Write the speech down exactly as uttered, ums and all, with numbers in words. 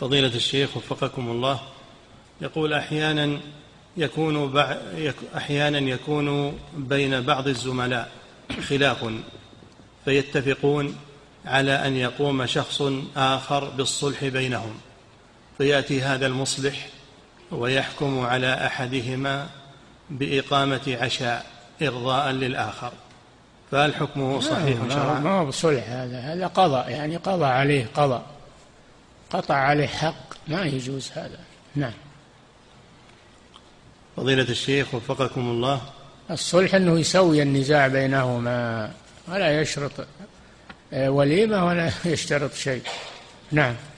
فضيلة الشيخ وفقكم الله، يقول أحيانا يكون أحيانا يكون بين بعض الزملاء خلاف فيتفقون على أن يقوم شخص آخر بالصلح بينهم، فيأتي هذا المصلح ويحكم على أحدهما بإقامة عشاء إرضاء للآخر، فهل حكمه صحيح شرعا؟ ما هو بصلح، هذا هذا قضاء، يعني قضى عليه قضاء، قطع عليه حق، ما يجوز هذا. نعم. فضيلة الشيخ وفقكم الله، الصلح أنه يسوي النزاع بينهما، ولا يشرط وليمة ولا يشترط شيء. نعم.